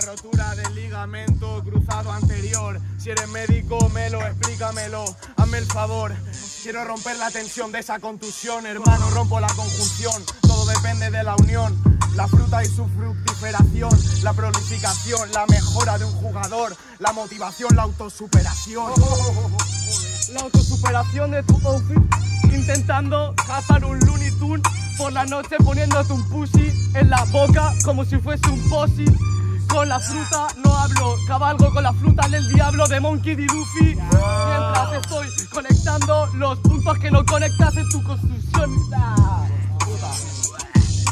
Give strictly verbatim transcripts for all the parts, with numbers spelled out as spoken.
una rotura del ligamento cruzado anterior. Si eres médico, Melo, explícamelo, hazme el favor. Quiero romper la tensión de esa contusión, hermano, rompo la conjunción. Todo depende de la unión, la fruta y su fructiferación, la prolificación, la mejora de un jugador, la motivación, la autosuperación. La autosuperación de tu outfit, intentando cazar un Looney Tunes por la noche, poniéndote un pussy en la boca como si fuese un posi. Con la fruta no hablo, cabalgo con la fruta del diablo de Monkey D. Luffy. Mientras estoy conectando los puntos que no conectas en tu construcción.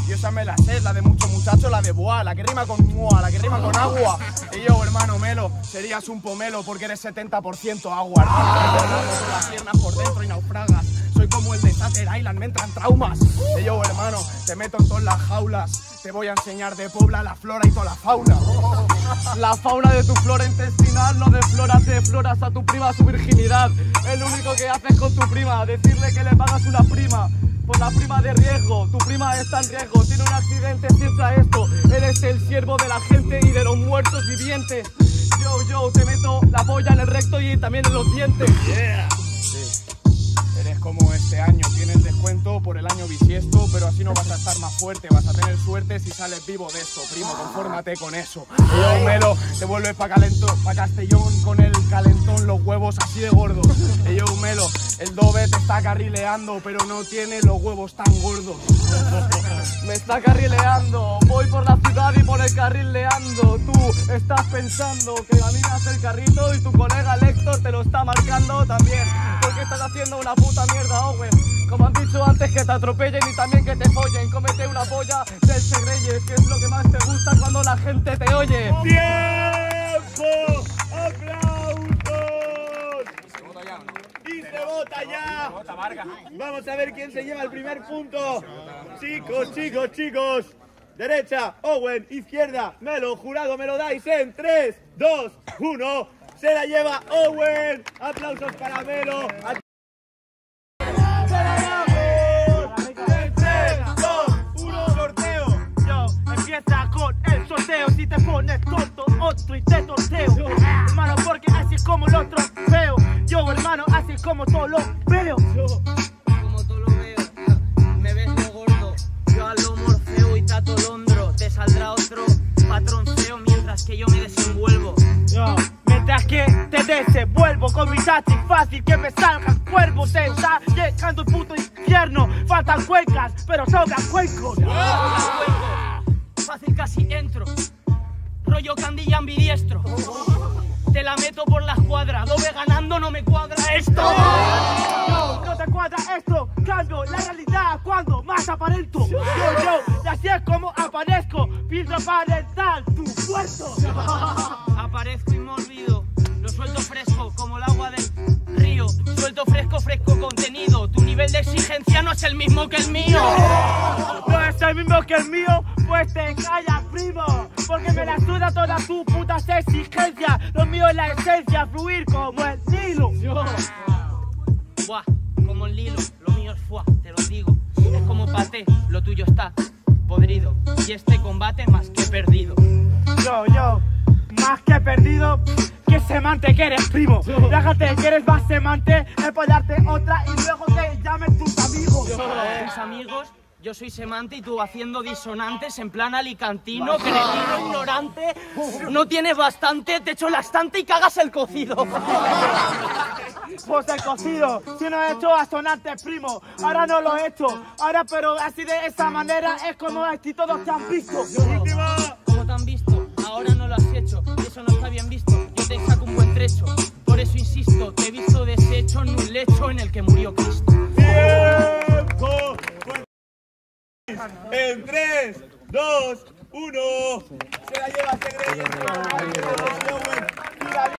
Y esa me la sé, la de muchos muchachos, la de boa, la que rima con mua, la que rima con agua. Y yo, hermano Melo, serías un pomelo porque eres setenta por ciento agua. Con las piernas por dentro y naufragas. Soy como el de Sather Island, me entran traumas. Y yo, hermano, te meto en todas las jaulas. Te voy a enseñar de Pobla la flora y toda la fauna. La fauna de tu flora intestinal, no desfloras, defloras a tu prima su virginidad. Es lo único que haces con tu prima, decirle que le pagas una prima. Por la prima de riesgo, tu prima está en riesgo, tiene un accidente, sienta esto. Eres el siervo de la gente y de los muertos vivientes. Yo, yo, te meto la polla en el recto y también en los dientes. Yeah. Eres como este año, tienes descuento por el año bisiesto, pero así no vas a estar más fuerte, vas a tener suerte si sales vivo de esto, primo, confórmate con eso. Yo, Melo, te vuelves pa' calentón, pa' Castellón con el calentón, los huevos así de gordos. Yo, Melo, el dobe te está carrileando, pero no tiene los huevos tan gordos. Me está carrileando, voy por la ciudad y por el carril leando. Tú estás pensando que caminas el carrito y tu colega Héctor te lo está marcando también. Porque estás haciendo una puta mierda, Owen. Como han dicho antes, que te atropellen y también que te follen. Cómete una polla del Segrelles, que es lo que más te gusta cuando la gente te oye. ¡Tiempo! ¡Aplausos! ¿Se vota ya o no? ¡Y se vota ya! Vamos a ver quién se lleva el primer punto. Chicos, chicos, chicos. Derecha, Owen, izquierda, Melo, jurado, me lo dais en tres, dos, uno. Se la lleva Owen. Aplausos para Melo. Si te pones tonto, otro y te torteo. Hermano, porque así es como lo trofeo. Yo, hermano, así es como todo lo veo. Yo, como todo lo veo, tío. Me ves lo gordo. Yo a lo morfeo y tato londro. Te saldrá otro patrón feo mientras que yo me desenvuelvo. Yo, mientras que te desenvuelvo con mi táctil fácil que me salgan cuervos. Te está llegando el puto infierno. Faltan cuencas, pero sobran cuencos. Fácil casi entro, rollo candy ambidiestro. Te la meto por las cuadras, doble ganando no me cuadra esto. No, no te cuadra esto, cambio la realidad cuando más aparento. Yo, yo, y así es como aparezco, filtro parental, tu muerto. Aparezco inmórbido, lo suelto fresco como el agua del río. Suelto fresco, fresco contenido, tu nivel de exigencia no es el mismo que el mío. No es el mismo que el mío. Pues te callas, primo, porque me la suda todas tus putas exigencias. Lo mío es la esencia, fluir como el Nilo. Buah, como el Nilo, lo mío es fuá, te lo digo. Es como paté, lo tuyo está podrido. Y este combate más que perdido. Yo, yo, más que perdido. Qué semante que eres, primo. Déjate que eres más semante, empollarte otra y luego te llamen tus amigos. Tus amigos. Yo soy semante y tú haciendo disonantes en plan alicantino, cretino, ignorante. No tienes bastante, te echo la estante y cagas el cocido. Pues el cocido, si no he hecho asonantes, primo. Ahora no lo he hecho, ahora pero así de esa manera es como aquí todos te han visto. Como te han visto, ahora no lo has hecho, eso no está bien visto. Yo te saco un buen trecho, por eso insisto, te he visto deshecho en un lecho en el que murió Cristo. ¡Tiempo! En tres, dos, uno, se la lleva Segrelles.